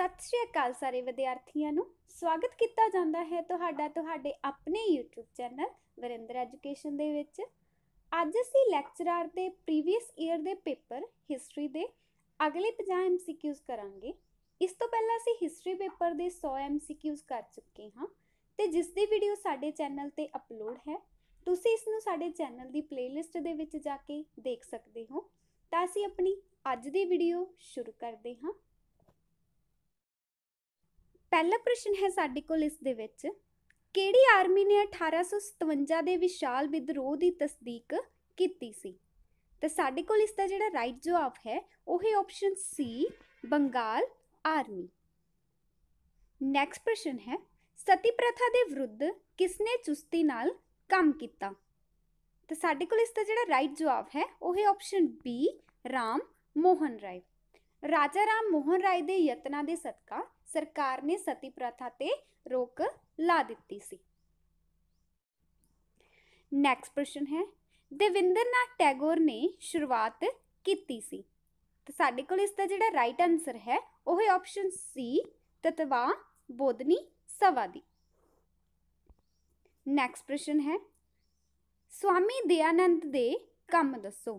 सत श्री अकाल सारे विद्यार्थियों को स्वागत किया जाता है तुहाडे अपने यूट्यूब चैनल वरिंदर एजुकेशन दे विच। अज असीं लैक्चरार दे प्रीवियस ईयर दे पेपर हिस्टरी दे अगले 50 MCQs करांगे। इस तो पहला असीं हिस्टरी पेपर दे 100 MCQs कर चुके हाँ तो जिसकी वीडियो साडे चैनल ते अपलोड है। तुसीं इस नूं साडे चैनल दी प्लेलिस्ट दे विच जाके देख सकदे हो। तां असीं अपनी अज दी वीडियो शुरू करदे हाँ। पहला प्रश्न है साडे कोल इस दे विच, केड़ी आर्मी ने 1857 के विशाल विद्रोह की तस्दीक की सी? तो साडे कोल इसका जिहड़ा राइट जवाब है वह है option C, Bengal army. Next प्रश्न है, सती प्रथा के विरुद्ध किसने चुस्ती नाल काम किया? तो साडे कोल इसका जिहड़ा राइट जवाब है वह है ऑप्शन बी, राम मोहन राय। राजा राम मोहन राय के यत्नां के सदका सरकार ने सती प्रथा ते रोक ला दिती सी। नेक्स्ट प्रश्न है, देवेंद्र नाथ टैगोर ने शुरुआत कीती सी? तो साडे कोल इसका जिहड़ा राइट आंसर है वह है ऑप्शन सी, तत्वा बोधनी सभा दी। नेक्स्ट प्रश्न है, स्वामी दयानंद दे काम दसो?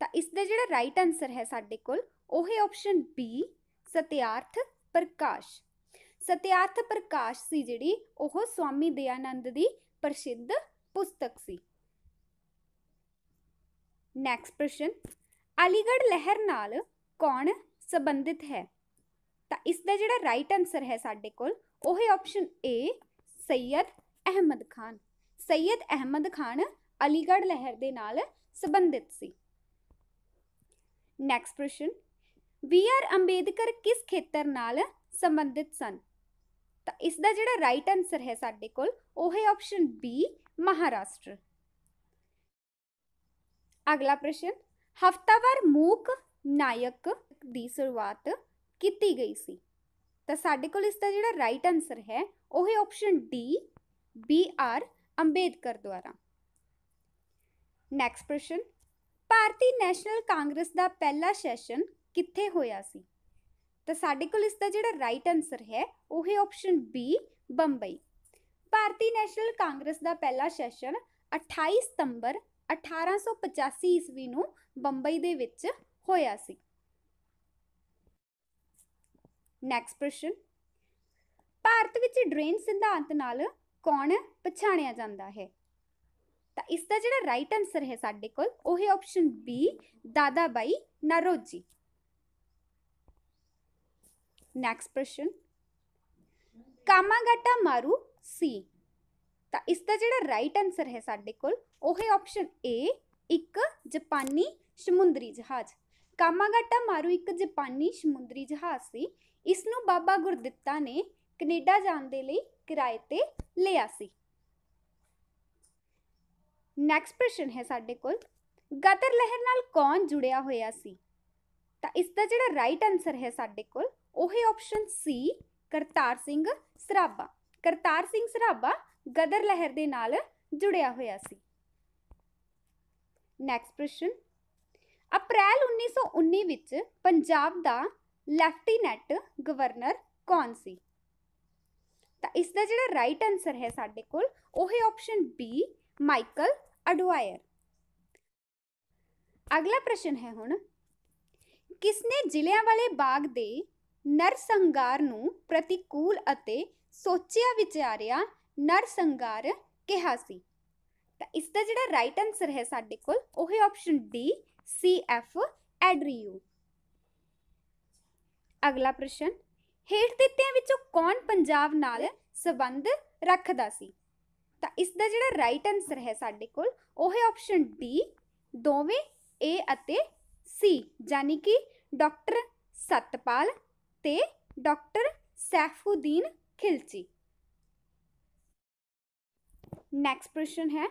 तो इसका जिहड़ा राइट आंसर है साडे कोल वह है ऑप्शन बी, सत्यार्थ प्रकाश। सत्यार्थ प्रकाश सी जिहड़ी ओह स्वामी दयानंद दी प्रसिद्ध पुस्तक सी। नेक्स्ट प्रश्न, अलीगढ़ लहर नाल कौन संबंधित है? तो इसका जिहड़ा राइट आंसर है साडे कोल ओह है ऑप्शन ए, सैयद अहमद खान। सैयद अहमद खान अलीगढ़ लहर दे नाल संबंधित सी। नैक्सट प्रश्न, B.R. अंबेडकर किस खेतर नाल संबंधित सन? तो इसका जिहड़ा राइट आंसर है साडे कोल ओह है ऑप्शन बी, महाराष्ट्र। अगला प्रश्न, हफ्तावार मूक नायक की शुरुआत की गई सी? तो साडे कोल इसका जिहड़ा राइट आंसर है वह है ऑप्शन डी, B.R. अंबेडकर द्वारा। नैक्सट प्रश्न, भारतीय नैशनल कांग्रेस का पहला सैशन किथे होया सी? तो साडे कोल इसका जिहड़ा राइट आंसर है वह है ऑप्शन बी, बंबई। भारतीय नैशनल कांग्रेस का पहला सैशन 28 सितंबर 1885 ईस्वी नूं बंबई दे विच होया सी। नैक्सट प्रश्न, भारत विच ड्रेन सिद्धांत नाल कौन पछाणिया जाता है? तो इसका जिहड़ा राइट आंसर है साडे कोल वह है option B, Dadabhai Naoroji. Next प्रश्न, कामागाटा मारू सी? तो इसका जिहड़ा राइट आंसर है साडे कोल ओह है ऑप्शन ए, एक जापानी समुद्री जहाज। कामागाटा मारू एक जापानी समुद्री जहाज सी। इसनूं बाबा गुरदित्ता ने कनेडा जाण दे लई किराए ते लिया सी। नैक्सट प्रश्न है साडे कोल, गदर लहर नाल कौन जुड़िया होया सी? तो इसका जिहड़ा राइट आंसर है साडे कोल ओह है ऑप्शन सी, करतार सिंह सराभा। करतार सिंह सराभा गदर लहर दे नाल जुड़िया होया सी। नैक्सट प्रश्न, अप्रैल 1919 विच पंजाब दा लैफ्टीनैंट गवर्नर कौन सी? तो इसका जिहड़ा राइट आंसर है साडे कोल ओह है ऑप्शन बी, माइकल ओडवायर। अगला प्रश्न है हुण, किसने जलियांवाले बाग दे नरसंहार नूं प्रतिकूल अते सोचिया विचारिया नरसंहार कहा सी? तो इसका जिहड़ा राइट आंसर है साडे कोल ओह है ऑप्शन डी, C.F. एंड्रयू। अगला प्रश्न, हेठ दित्तियां विचों कौन पंजाब नाल संबंध रखदा सी? तो इसका जिहड़ा राइट आंसर है साडे कोल ओह है ऑप्शन डी, दोवें ए अते सी, यानी कि डॉक्टर सतपाल ते डॉक्टर सैफुद्दीन खिलची। नेक्स्ट प्रश्न है,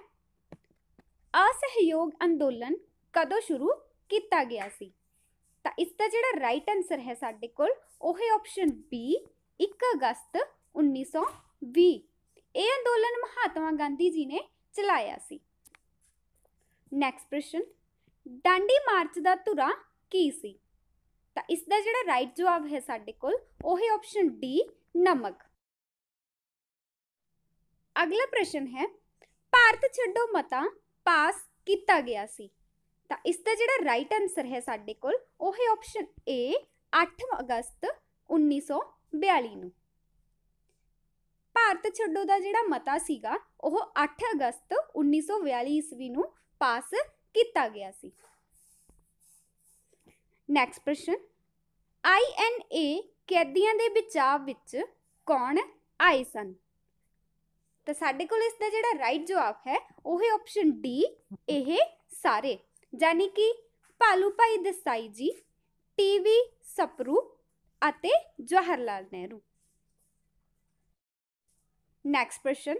असहयोग अंदोलन कदों शुरू किया गया सी? तो इसका जिहड़ा राइट आंसर है साडे कोल ओह है ऑप्शन बी, 1 अगस्त 1920। ये अंदोलन महात्मा गांधी जी ने चलाया सी। नैक्सट प्रश्न, डांडी मार्च का धुरा की सी? तो इसका जो राइट जवाब है साडे कोल वो है ऑप्शन डी नमक। अगला प्रश्न है भारत छड्डो मता पास किया गया सी, तो इसका जो राइट आंसर है साडे कोल वो है ऑप्शन ए 8 अगस्त 1942 नूं। भारत छड्डो का जो मता सीगा वो 8 अगस्त 1942 ईस्वी नूं पास किया गया सी। नैक्सट प्रश्न INA कैदियों के बचाव विच कौन आए सन, तो साडे कोल इसका जो राइट जवाब है वो है ऑप्शन डी यह सारे, यानी कि भालू भाई देसाई जी, टीवी सपरू अते जवाहरलाल नेहरू। नैक्सट प्रश्न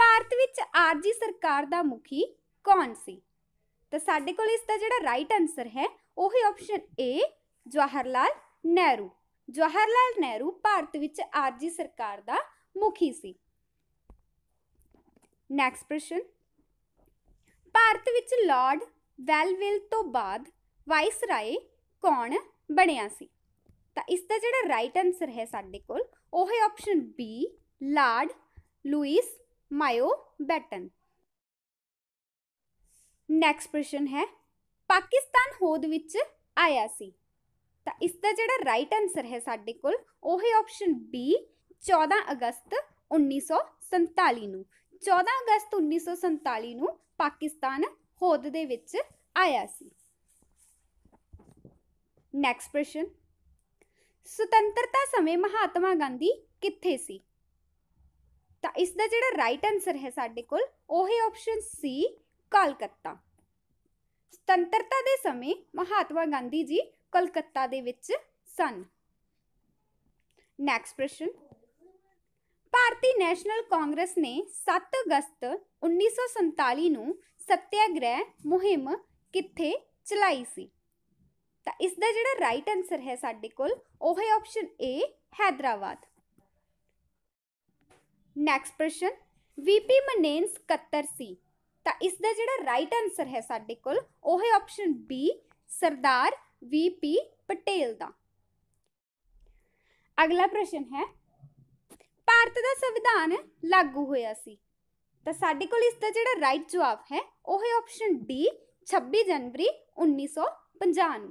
भारत विच आरजी सरकार दा मुखी कौन सी, तो साडे कोल इसका जो राइट आंसर है वो है ऑप्शन ए जवाहरलाल नेहरू। जवाहरलाल नेहरू भारत विच आरजी सरकार दा मुखी सी। नैक्सट प्रश्न भारत विच लॉर्ड वेलविल तो बाद वाइसराय कौन बनिया सी, तो इसका जो राइट आंसर है साडे कोल वो है option B Lord Louis Mountbatten. Next प्रश्न है पाकिस्तान होद विच आया सी, तो इसका जो राइट आंसर है साडे कोल वो है ऑप्शन बी 14 अगस्त 1947 नूं। 14 अगस्त 1947 नूं पाकिस्तान होद दे विच आया सी। नैक्सट प्रश्न स्वतंत्रता समय महात्मा गांधी किथे सी, तो इसका जो राइट आंसर है साडे कोल वो है ऑप्शन सी कोलकाता। स्वतंत्रता दे समय महात्मा गांधी जी कोलकाता दे विच सन। नैक्सट प्रश्न भारतीय नैशनल कांग्रेस ने 7 अगस्त 1947 नूं सत्याग्रह मुहिम किथे चलाई सी, तो इसका जो राइट आंसर है साडे कोल वो है ऑप्शन ए हैदराबाद। नैक्सट प्रश्न वीपी मनेन सकत्तर सी, तो इसका जो राइट आंसर है साडे कोल वो है option B Sardar VP Patel दा। अगला प्रश्न है भारत का संविधान लागू होया सी, तो साडे कोल इसका जो राइट जवाब है वो है ऑप्शन डी 26 जनवरी 1950 नूं।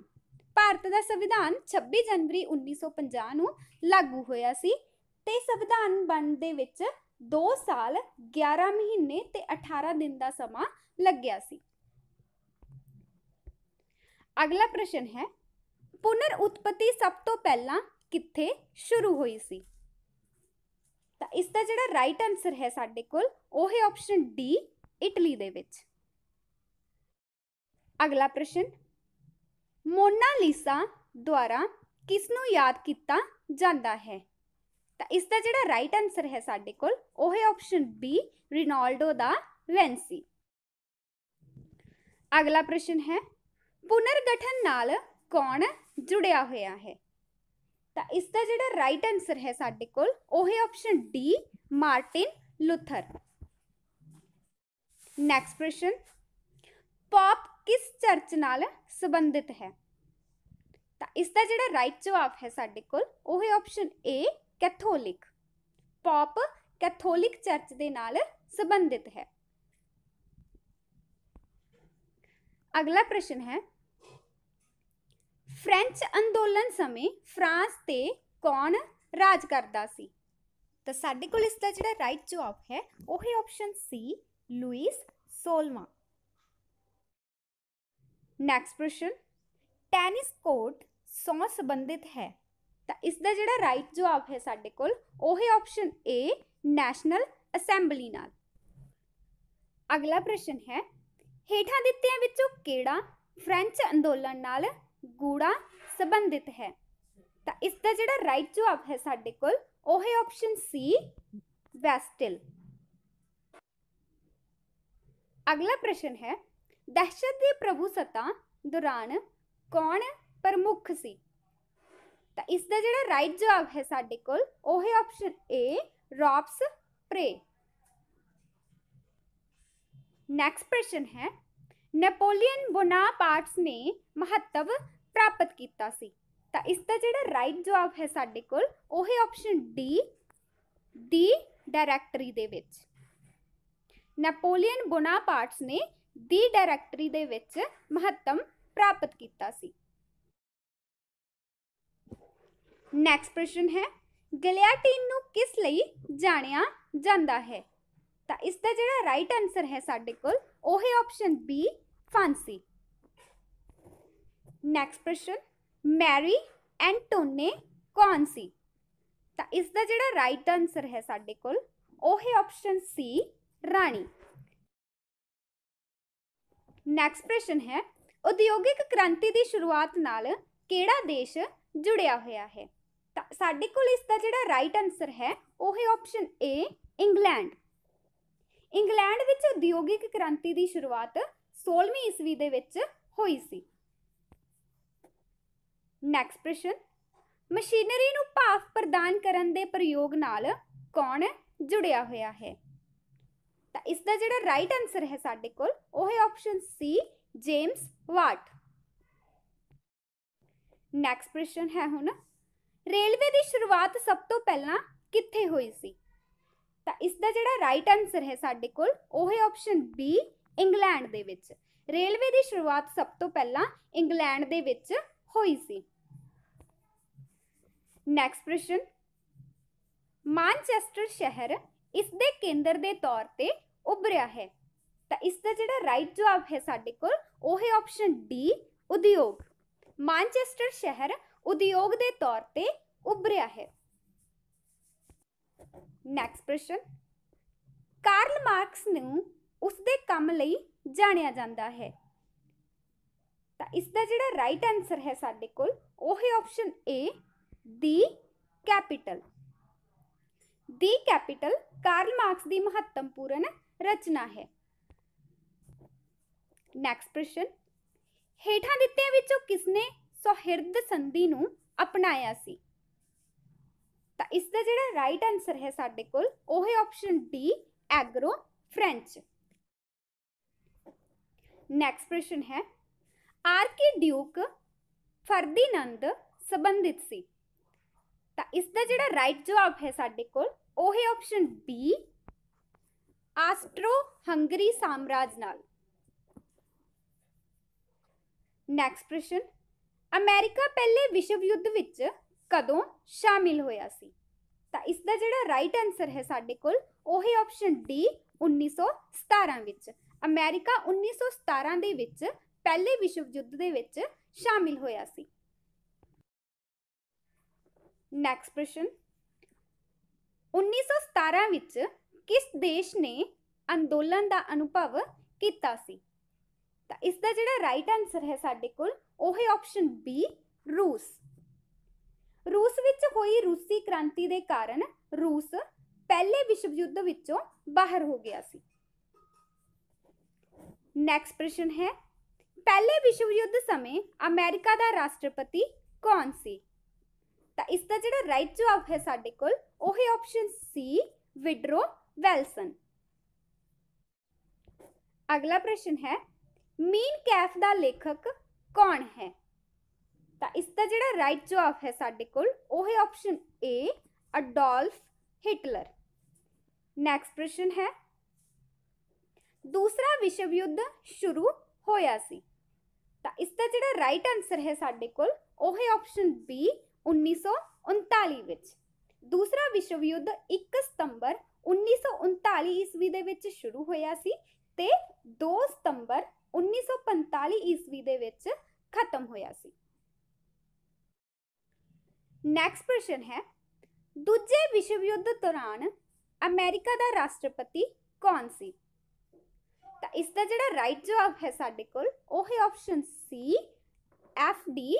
भारत का संविधान 26 जनवरी 1950 लागू होया सी ते संविधान बनने दे विच 2 साल 11 महीने ते 18 दिन का समा लग्या सी। अगला प्रश्न है पुनर उत्पत्ति सब तो पहला किथे शुरू हुई सी, तो इसका जो राइट आंसर है साडे कोल वो है ऑप्शन डी इटली दे विच। अगला प्रश्न मोनालिसा द्वारा किसनों याद किया जाता है, तो इसका जो राइट आंसर है साडे कोल वो है ऑप्शन बी रिनाल्डो दा वेंसी। अगला प्रश्न है पुनर्गठन नाल कौन जुड़िया होया है, तो इसका जो राइट आंसर है साडे कोल वो है option D Martin Luther. Next प्रश्न पॉप किस चर्च नाल संबंधित है, तो इसका जो राइट जवाब है साडे कोल वो है option A Catholic. Pope Catholic church दे नाल संबंधित है। अगला प्रश्न है फ्रेंच अंदोलन समय फ्रांस ते कौन राज करदा सी, तो साडे कोल इसका जो राइट जवाब है वो है ऑप्शन सी लुइस 16वां। नैक्सट प्रश्न टेनिस कोर्ट सौ संबंधित है, तो इसका जो राइट जवाब है साडे कोल वो है ऑप्शन ए नैशनल असैम्बली नाल। अगला प्रश्न है हेठां दित्तियां विचों केड़ा फ्रेंच अंदोलन नाल गूढ़ा संबंधित है, तो इसका जो राइट जवाब है साडे कोल वो है ऑप्शन सी वेस्टिल। अगला प्रश्न है दहशत की प्रभुसत्ता दौरान कौन प्रमुख सी, तो इसका जो राइट जवाब है साडे कोल वो है option A Robespierre. Next प्रश्न है नेपोलियन बोनापार्ट्स ने महत्व प्राप्त किया सी, तो इसका जो राइट जवाब है साढ़े कोल वो है ऑप्शन डी दी डायरैक्टरी दे विच। नैपोलीअन बोनापार्ट्स ने दी डायरैक्टरी दे विच महत्तम प्राप्त किया सी। नैक्सट प्रश्न है गलियाटीन नू किस लई जानिया जांदा है, तो इसका जो राइट आंसर है साढ़े कोल वो है ऑप्शन बी फांसी। नैक्सट प्रश्न मैरी एंटोने कौन सी, तो इसका जो राइट आंसर है साढ़े कोल वो है ऑप्शन सी राणी। नैक्सट प्रश्न है उद्योगिक क्रांति की शुरुआत नाल केड़ा देश जुड़िया होया है, तो साढ़े कोल इसका जो राइट आंसर है वो है ऑप्शन ए इंग्लैंड। इंग्लैंड विच उद्योगिक क्रांति की शुरुआत 16वीं ईस्वी दे विच होई सी। नैक्सट प्रश्न मशीनरी नू भाफ प्रदान करन दे प्रयोग नाल कौन जुड़िया होया है, तो इसका जो राइट आंसर है साढ़े कोल वो है option C James Watt. Next प्रश्न है हुण रेलवे की शुरुआत सब तो पहला कित्थे हुई सी, तो इसका जो राइट आंसर है साढ़े कोल वो है ऑप्शन बी इंग्लैंड दे विच। रेलवे की शुरुआत सब तो पहला इंग्लैंड दे विच होई सी। नैक्सट प्रश्न मैनचेस्टर शहर इस दे केंद्र के तौर पे उभरिया है, तो इसका जो राइट जवाब है साढ़े कोल वो है ऑप्शन डी उद्योग। मैनचेस्टर शहर उद्योग के तौर पे उभरिया है। नैक्सट प्रश्न कार्ल मार्क्स नू उसके काम लई जानिया जाता है, तो इसका जो राइट आंसर है साढ़े कोल वो है option A the capital. The capital Karl Marx की महत्वपूर्ण रचना है। नैक्सट प्रश्न हेठां दित्तियां विचों किसने सौहिरद संधि नू अपनाया सी, तो इसका जो राइट आंसर है साढ़े कोल वो है option D agro French. Next प्रश्न है आर्कीड्यूक फर्दीनंद संबंधित सी, तो इसका जो राइट जवाब है साढ़े कोल वो है ऑप्शन बी आस्ट्रो हंगरी साम्राज नाल। नैक्सट प्रश्न अमेरिका पहले विश्व युद्ध विच कदों शामिल होया सी, तो इसका जो राइट आंसर है साढ़े कोल वो है ऑप्शन डी 1917 विच। अमेरिका 1917 दे विच पहले विश्व युद्ध दे विच शामिल होया सी। नैक्सट प्रश्न 1917 विच किस देश ने अंदोलन का अनुभव किया सी, तो इसका जो राइट आंसर है साढ़े कोल वो है ऑप्शन बी रूस। रूस विच हुई रूसी क्रांति के कारण रूस पहले विश्व युद्ध विचों बाहर हो गया सी। नैक्सट प्रश्न है पहले विश्व युद्ध समय अमेरिका का राष्ट्रपति कौन सी, तो इसका जो राइट जवाब है साढ़े कोल वो है ऑप्शन सी विड्रो वेल्सन। अगला प्रश्न है मीन कैफ का लेखक कौन है, तो इसका जो राइट जवाब है साढ़े कोल वो है option A Adolf Hitler. Next प्रश्न है दूसरा विश्व युद्ध शुरू होया सी, तो इसका जो राइट आंसर है साढ़े कोल वो है ऑप्शन बी 1939 विच। दूसरा विश्व युद्ध 1 सितंबर 1939 ईस्वी दे विच शुरू होया सी ते 2 सितंबर 1945 ईस्वी दे विच खत्म होया सी। नैक्सट प्रश्न है दूजे विश्व युद्ध दौरान अमेरिका का राष्ट्रपति कौन सी, तो इसका जो राइट जवाब है साढ़े कोल वो है option C F D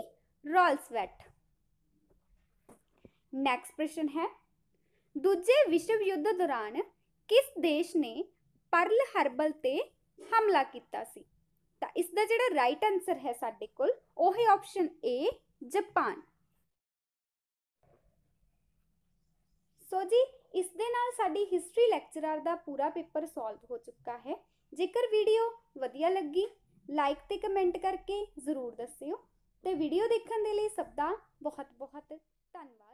Roosevelt. Next प्रश्न है दूजे विश्व युद्ध दौरान किस देश ने पर्ल हार्बर ते हमला किया सी, तो इसका जो राइट आंसर है साढ़े कोल वो है ऑप्शन ए जापान। सो जी इस दे नाल साडी हिस्ट्री लैक्चरर दा पूरा पेपर सॉल्व हो चुका है। जेकर वीडियो वधिया लगी लाइक ते कमेंट करके जरूर दस्सिओ। ਤੇ ਵੀਡੀਓ ਦੇਖਣ ਦੇ ਲਈ ਸਭ ਦਾ ਬਹੁਤ ਬਹੁਤ ਧੰਨਵਾਦ।